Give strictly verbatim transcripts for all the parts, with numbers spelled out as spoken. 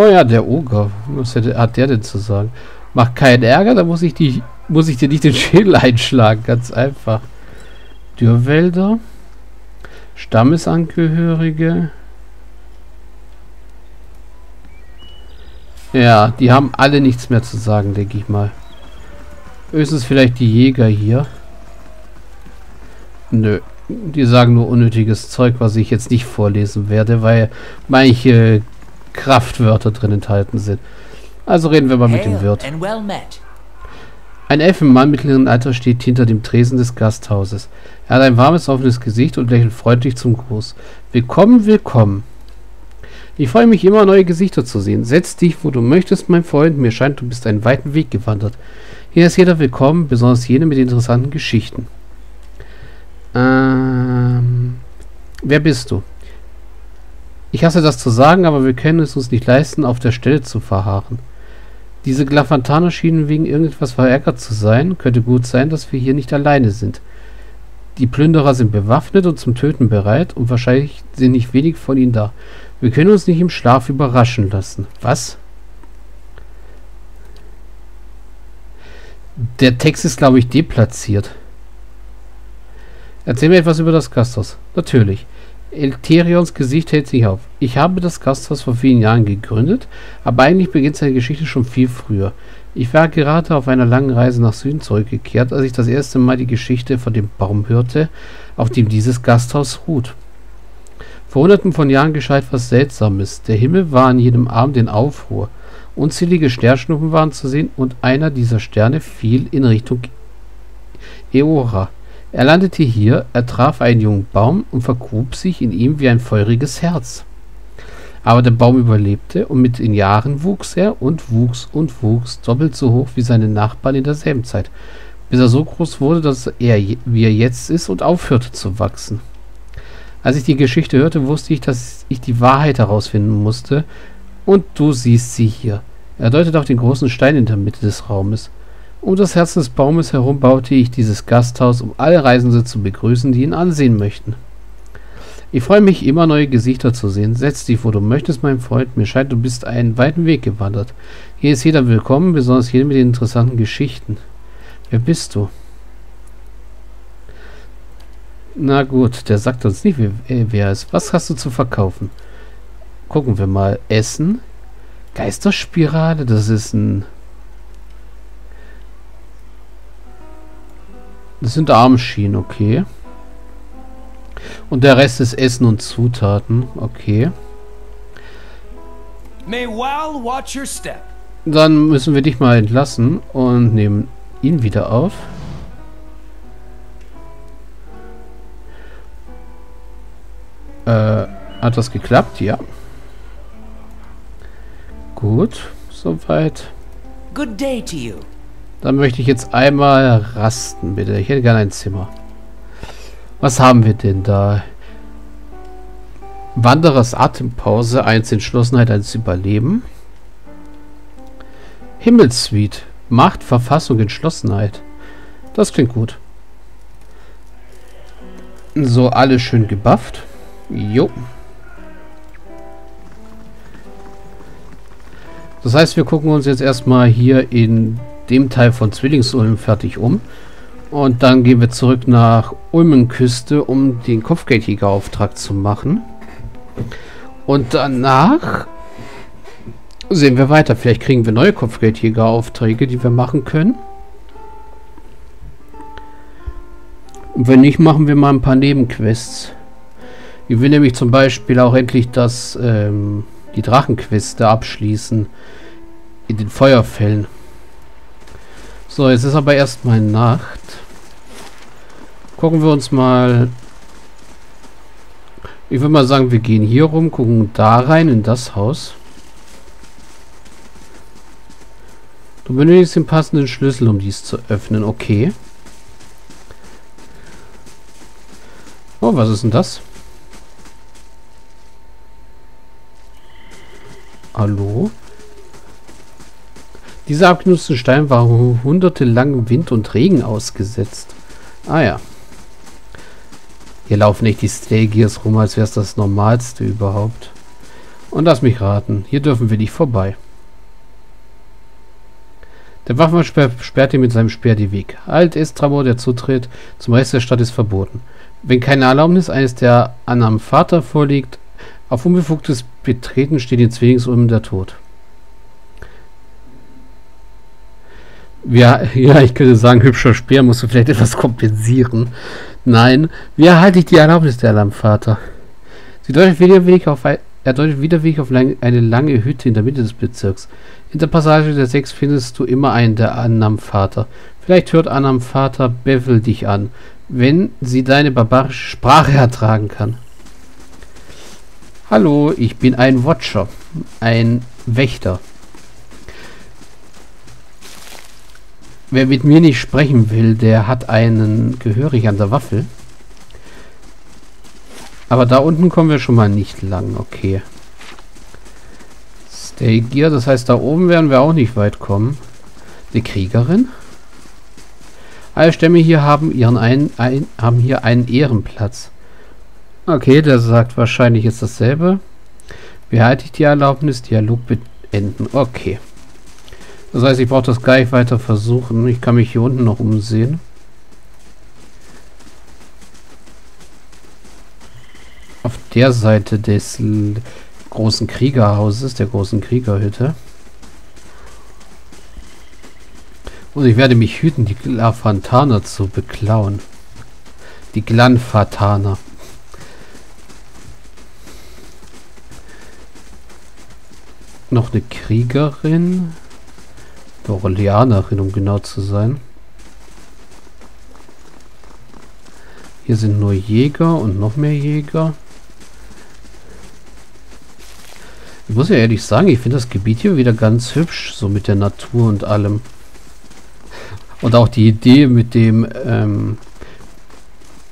Oh ja, der Oger. Was hat der denn zu sagen? Mach keinen Ärger, da muss ich, die, muss ich dir nicht den Schädel einschlagen. Ganz einfach. Dürrwälder. Stammesangehörige. Ja, die haben alle nichts mehr zu sagen, denke ich mal. Höchstens vielleicht die Jäger hier. Nö. Die sagen nur unnötiges Zeug, was ich jetzt nicht vorlesen werde, weil manche Kraftwörter drin enthalten sind. Also reden wir mal mit dem Wirt. Ein Elfenmann mittleren Alters steht hinter dem Tresen des Gasthauses. Er hat ein warmes, offenes Gesicht und lächelt freundlich zum Gruß. Willkommen, willkommen. Ich freue mich immer, neue Gesichter zu sehen. Setz dich, wo du möchtest, mein Freund. Mir scheint, du bist einen weiten Weg gewandert. Hier ist jeder willkommen, besonders jene mit interessanten Geschichten. Ähm, wer bist du? Ich hasse das zu sagen, aber wir können es uns nicht leisten, auf der Stelle zu verharren. Diese Glafantaner schienen wegen irgendetwas verärgert zu sein. Könnte gut sein, dass wir hier nicht alleine sind. Die Plünderer sind bewaffnet und zum Töten bereit und wahrscheinlich sind nicht wenig von ihnen da. Wir können uns nicht im Schlaf überraschen lassen. Was? Der Text ist, glaube ich, deplatziert. Erzähl mir etwas über das Gasthaus. Natürlich. Elterions Gesicht hält sich auf. Ich habe das Gasthaus vor vielen Jahren gegründet, aber eigentlich beginnt seine Geschichte schon viel früher. Ich war gerade auf einer langen Reise nach Süden zurückgekehrt, als ich das erste Mal die Geschichte von dem Baum hörte, auf dem dieses Gasthaus ruht. Vor hunderten von Jahren geschah etwas Seltsames. Der Himmel war an jedem Abend in Aufruhr. Unzählige Sternschnuppen waren zu sehen und einer dieser Sterne fiel in Richtung Eora. Er landete hier, er traf einen jungen Baum und vergrub sich in ihm wie ein feuriges Herz. Aber der Baum überlebte und mit den Jahren wuchs er und wuchs und wuchs, doppelt so hoch wie seine Nachbarn in derselben Zeit, bis er so groß wurde, dass er wie er jetzt ist und aufhörte zu wachsen. Als ich die Geschichte hörte, wusste ich, dass ich die Wahrheit herausfinden musste und du siehst sie hier. Er deutet auf den großen Stein in der Mitte des Raumes. Um das Herz des Baumes herum baute ich dieses Gasthaus, um alle Reisende zu begrüßen, die ihn ansehen möchten. Ich freue mich immer, neue Gesichter zu sehen. Setz dich, wo du möchtest, mein Freund. Mir scheint, du bist einen weiten Weg gewandert. Hier ist jeder willkommen, besonders jeder mit den interessanten Geschichten. Wer bist du? Na gut, der sagt uns nicht, wer er ist. Was hast du zu verkaufen? Gucken wir mal. Essen? Geisterspirale? Das ist ein... Das sind Armschienen, okay. Und der Rest ist Essen und Zutaten, okay. Dann müssen wir dich mal entlassen und nehmen ihn wieder auf. Äh, hat das geklappt? Ja. Gut, soweit. Good day to you. Dann möchte ich jetzt einmal rasten, bitte. Ich hätte gerne ein Zimmer. Was haben wir denn da? Wanderers Atempause, eins Entschlossenheit, eins Überleben. Himmelssuite. Macht, Verfassung, Entschlossenheit. Das klingt gut. So, alle schön gebufft. Jo. Das heißt, wir gucken uns jetzt erstmal hier in... dem Teil von Zwillingsulm fertig um. Und dann gehen wir zurück nach Ulmenküste, um den Kopfgeldjägerauftrag zu machen. Und danach sehen wir weiter. Vielleicht kriegen wir neue Kopfgeldjägeraufträge, die wir machen können. Und wenn nicht, machen wir mal ein paar Nebenquests. Ich will nämlich zum Beispiel auch endlich das, ähm, die Drachenqueste abschließen in den Feuerfällen. So, jetzt ist aber erstmal Nacht. Gucken wir uns mal... Ich würde mal sagen, wir gehen hier rum, gucken da rein, in das Haus. Du benötigst den passenden Schlüssel, um dies zu öffnen. Okay. Oh, was ist denn das? Hallo? Dieser abgenutzte Stein war hundertelang Wind und Regen ausgesetzt. Ah ja. Hier laufen nicht die Staygears rum, als wäre es das Normalste überhaupt. Und lass mich raten, hier dürfen wir nicht vorbei. Der Waffenmann sperrt ihm mit seinem Speer den Weg. Alt ist Tramor, der Zutritt zum Rest der Stadt ist verboten. Wenn keine Erlaubnis eines der Annamvater vorliegt, auf unbefugtes Betreten steht in Zwillingsulm der Tod. Ja, ja, ich könnte sagen, hübscher Speer, musst du vielleicht etwas kompensieren. Nein, wie erhalte ich die Erlaubnis der Annamvater? Sie deutet widerwillig auf ein Er deutet widerwillig auf lang, eine lange Hütte in der Mitte des Bezirks. In der Passage der Sechs findest du immer einen der Annamvater. Vielleicht hört Annamvater Bevel dich an, wenn sie deine barbarische Sprache ertragen kann. Hallo, ich bin ein Watcher, ein Wächter. Wer mit mir nicht sprechen will, der hat einen gehörig an der Waffel. Aber da unten kommen wir schon mal nicht lang, okay. Stay Gear, das heißt, da oben werden wir auch nicht weit kommen. Die Kriegerin? Alle Stämme hier haben, ihren ein, ein, haben hier einen Ehrenplatz. Okay, der sagt wahrscheinlich jetzt dasselbe. Behalte ich die Erlaubnis, Dialog beenden. Okay. Das heißt, ich brauche das gar nicht weiter versuchen. Ich kann mich hier unten noch umsehen. Auf der Seite des großen Kriegerhauses, der großen Kriegerhütte. Und ich werde mich hüten, die Glanfataner zu beklauen. Die Glanfataner. Noch eine Kriegerin. Oder Leanachrin, um genau zu sein. Hier sind nur Jäger und noch mehr Jäger. Ich muss ja ehrlich sagen, ich finde das Gebiet hier wieder ganz hübsch, so mit der Natur und allem. Und auch die Idee mit dem ähm,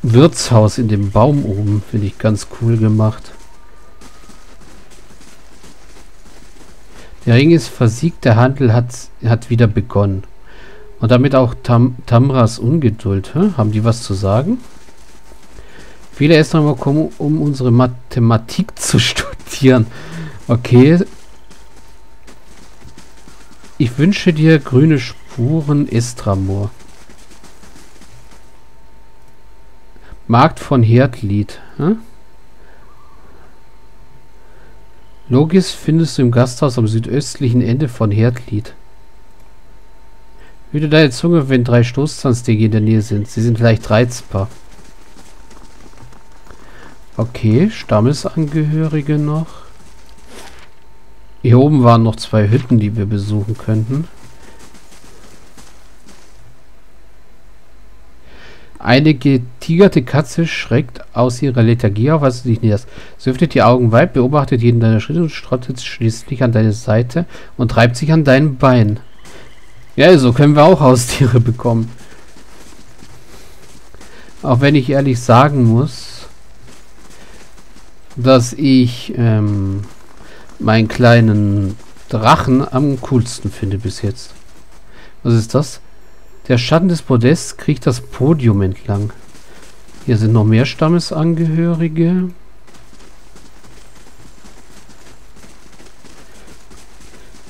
Wirtshaus in dem Baum oben, finde ich ganz cool gemacht. Der Ring ist versiegt, der Handel hat, hat wieder begonnen. Und damit auch Tam, Tamras Ungeduld. Hä? Haben die was zu sagen? Viele Estramor kommen, um unsere Mathematik zu studieren. Okay. Ich wünsche dir grüne Spuren, Estramor. Markt von Herdlied. Hm? Logis findest du im Gasthaus am südöstlichen Ende von Herdlied. Hüte deine Zunge, wenn drei Stoßzahnsdinge in der Nähe sind. Sie sind leicht reizbar. Okay, Stammesangehörige noch. Hier oben waren noch zwei Hütten, die wir besuchen könnten. Eine getigerte Katze schreckt aus ihrer Lethargie auf, als du dich näherst. Sie öffnet die Augen weit, beobachtet jeden deiner Schritte und strottet schließlich an deine Seite und treibt sich an deinen Beinen. Ja, so können wir auch Haustiere bekommen. Auch wenn ich ehrlich sagen muss, dass ich ähm, meinen kleinen Drachen am coolsten finde bis jetzt. Was ist das? Der Schatten des Podests kriecht das Podium entlang. Hier sind noch mehr Stammesangehörige.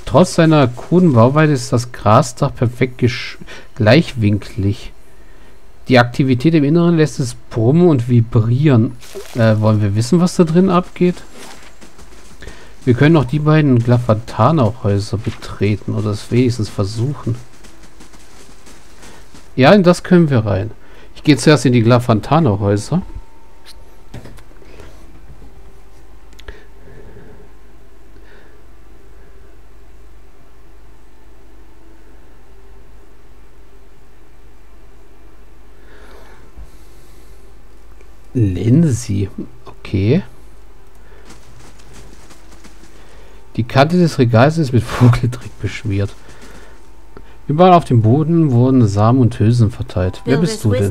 Trotz seiner kruden Bauweise ist das Grasdach perfekt gleichwinklig. Die Aktivität im Inneren lässt es brummen und vibrieren. Äh, wollen wir wissen, was da drin abgeht? Wir können auch die beiden Glafataner-Häuser betreten oder es wenigstens versuchen. Ja, in das können wir rein. Ich gehe zuerst in die Glafataner-Häuser. Lenzi, okay. Die Kante des Regals ist mit Vogeltrick beschmiert. Überall auf dem Boden wurden Samen und Hülsen verteilt. Wer bist du denn?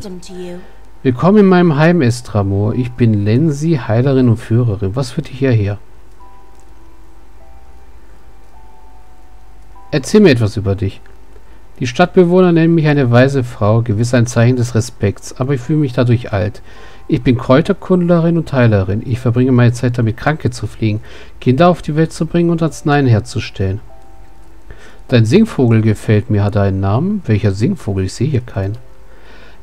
Willkommen in meinem Heim, Estramor. Ich bin Lenzi, Heilerin und Führerin. Was führt dich hierher? Erzähl mir etwas über dich. Die Stadtbewohner nennen mich eine weise Frau, gewiss ein Zeichen des Respekts, aber ich fühle mich dadurch alt. Ich bin Kräuterkundlerin und Heilerin. Ich verbringe meine Zeit damit, Kranke zu pflegen, Kinder auf die Welt zu bringen und Arzneien herzustellen. Dein Singvogel gefällt mir. Hat er einen Namen? Welcher Singvogel? Ich sehe hier keinen.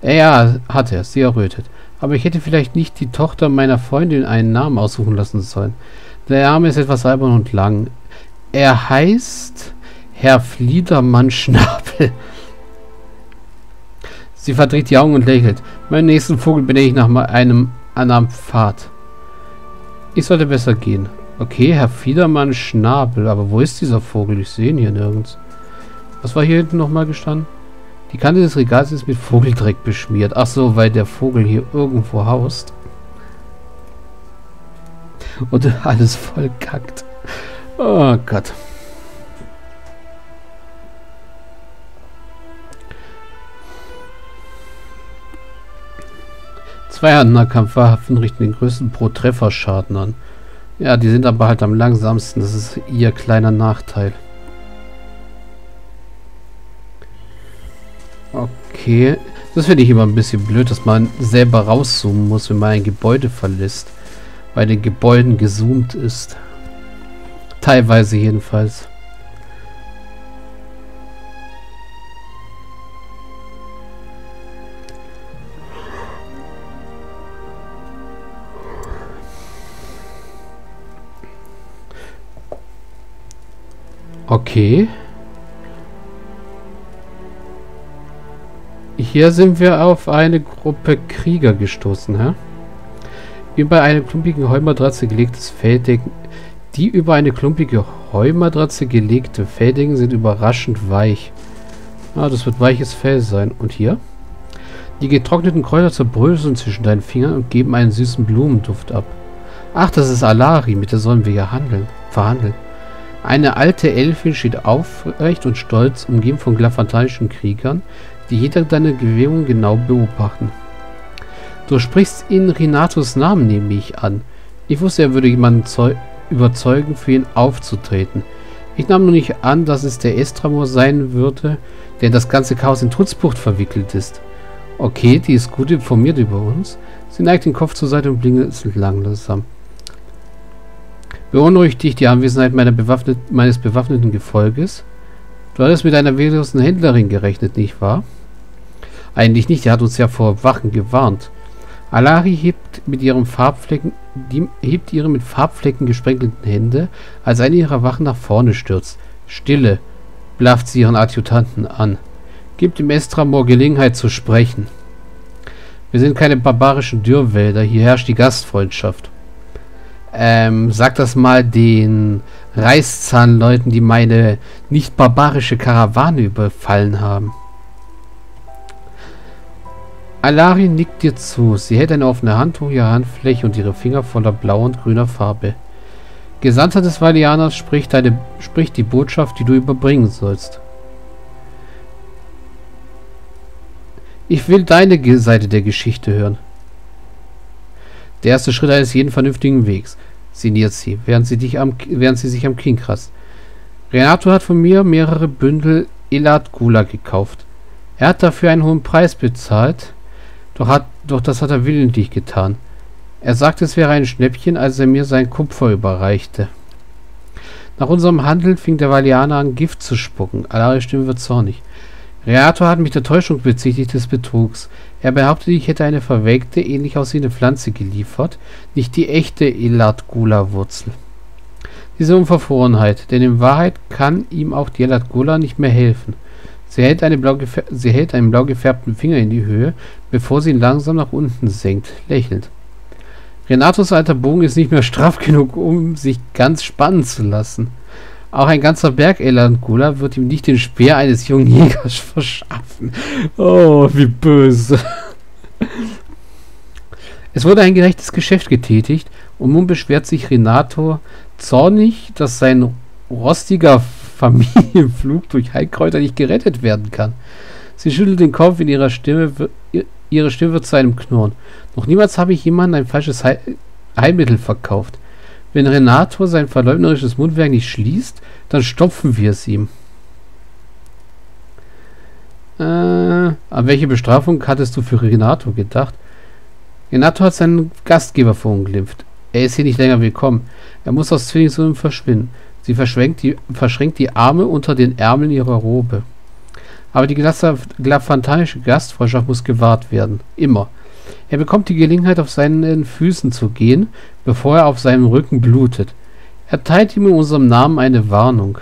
Ja, hat er. Sie errötet. Aber ich hätte vielleicht nicht die Tochter meiner Freundin einen Namen aussuchen lassen sollen. Der Name ist etwas albern und lang. Er heißt Herr Fiedermann-Schnabel. Sie verdreht die Augen und lächelt. Meinen nächsten Vogel benenne ich nach einem Annamvater. Ich sollte besser gehen. Okay, Herr Fiedermann-Schnabel. Aber wo ist dieser Vogel? Ich sehe ihn hier nirgends. Was war hier hinten nochmal gestanden? Die Kante des Regals ist mit Vogeldreck beschmiert. Ach so, weil der Vogel hier irgendwo haust. Und alles voll kackt. Oh Gott. Zweihandnahkampf wahrhaften richten den größten Pro-Treffer-Schaden an. Ja, die sind aber halt am langsamsten. Das ist ihr kleiner Nachteil. Okay. Das finde ich immer ein bisschen blöd, dass man selber rauszoomen muss, wenn man ein Gebäude verlässt. Bei den Gebäuden gezoomt ist. Teilweise jedenfalls. Okay. Hier sind wir auf eine Gruppe Krieger gestoßen, hä? Über eine klumpige Heumatratze gelegtes Felddecken. Die über eine klumpige Heumatratze gelegte Felddecken sind überraschend weich. Ah, das wird weiches Fell sein. Und hier? Die getrockneten Kräuter zerbröseln zwischen deinen Fingern und geben einen süßen Blumenduft ab. Ach, das ist Alari, mit der sollen wir ja handeln, verhandeln. Eine alte Elfin steht aufrecht und stolz, umgeben von glafantanischen Kriegern, die jeder deine Bewegung genau beobachten. Du sprichst ihn Renatos Namen, nehme ich an. Ich wusste, er würde jemanden überzeugen, für ihn aufzutreten. Ich nahm nur nicht an, dass es der Estramor sein würde, der das ganze Chaos in Trutzbucht verwickelt ist. Okay, die ist gut informiert über uns. Sie neigt den Kopf zur Seite und blinzelt langsam. Beunruhigt dich die Anwesenheit meiner bewaffnet, meines bewaffneten Gefolges? Du hattest mit einer wehrlosen Händlerin gerechnet, nicht wahr? Eigentlich nicht, die hat uns ja vor Wachen gewarnt. Alari hebt mit ihrem Farbflecken, die, hebt ihre mit Farbflecken gesprenkelten Hände, als eine ihrer Wachen nach vorne stürzt. Stille, blafft sie ihren Adjutanten an. Gibt dem Estramor Gelegenheit zu sprechen. Wir sind keine barbarischen Dürrwälder, hier herrscht die Gastfreundschaft. Ähm, sag das mal den Reißzahnleuten, die meine nicht barbarische Karawane überfallen haben. Alari nickt dir zu. Sie hält eine offene Hand hoch ihre Handfläche und ihre Finger voller blauer und grüner Farbe. Gesandter des Valianers spricht, deine, spricht die Botschaft, die du überbringen sollst. Ich will deine Seite der Geschichte hören. Der erste Schritt eines jeden vernünftigen Wegs, sinniert sie, während sie, dich am, während sie sich am Kinn kratzt. Renato hat von mir mehrere Bündel Elat Gula gekauft. Er hat dafür einen hohen Preis bezahlt, doch, hat, doch das hat er willentlich getan. Er sagte, es wäre ein Schnäppchen, als er mir sein Kupfer überreichte. Nach unserem Handel fing der Valianer an, Gift zu spucken. Alari Stimme wird zornig. Renato hat mich der Täuschung bezichtigt des Betrugs. Er behauptete, ich hätte eine verwelkte, ähnlich aussehende Pflanze geliefert, nicht die echte Elat Gula Wurzel. Diese Unverfrorenheit, denn in Wahrheit kann ihm auch die Elat Gula nicht mehr helfen. Sie hält, eine blau sie hält einen blau gefärbten Finger in die Höhe, bevor sie ihn langsam nach unten senkt, lächelnd. Renatos alter Bogen ist nicht mehr straff genug, um sich ganz spannen zu lassen. Auch ein ganzer Berg Elat Gula wird ihm nicht den Speer eines jungen Jägers verschaffen. Oh, wie böse. Es wurde ein gerechtes Geschäft getätigt und nun beschwert sich Renato zornig, dass sein rostiger Familienflug durch Heilkräuter nicht gerettet werden kann. Sie schüttelt den Kopf, in ihrer Stimme ihre Stimme wird zu einem Knurren. Noch niemals habe ich jemandem ein falsches Heil Heilmittel verkauft. Wenn Renato sein verleumderisches Mundwerk nicht schließt, dann stopfen wir es ihm. Äh, an welche Bestrafung hattest du für Renato gedacht? Renato hat seinen Gastgeber verunglimpft. Er ist hier nicht länger willkommen. Er muss aus Zwillingsulm verschwinden. Sie verschränkt die, verschränkt die Arme unter den Ärmeln ihrer Robe. Aber die glafantanische Gastfreundschaft muss gewahrt werden. Immer. Er bekommt die Gelegenheit, auf seinen Füßen zu gehen, bevor er auf seinem Rücken blutet. Er teilt ihm in unserem Namen eine Warnung.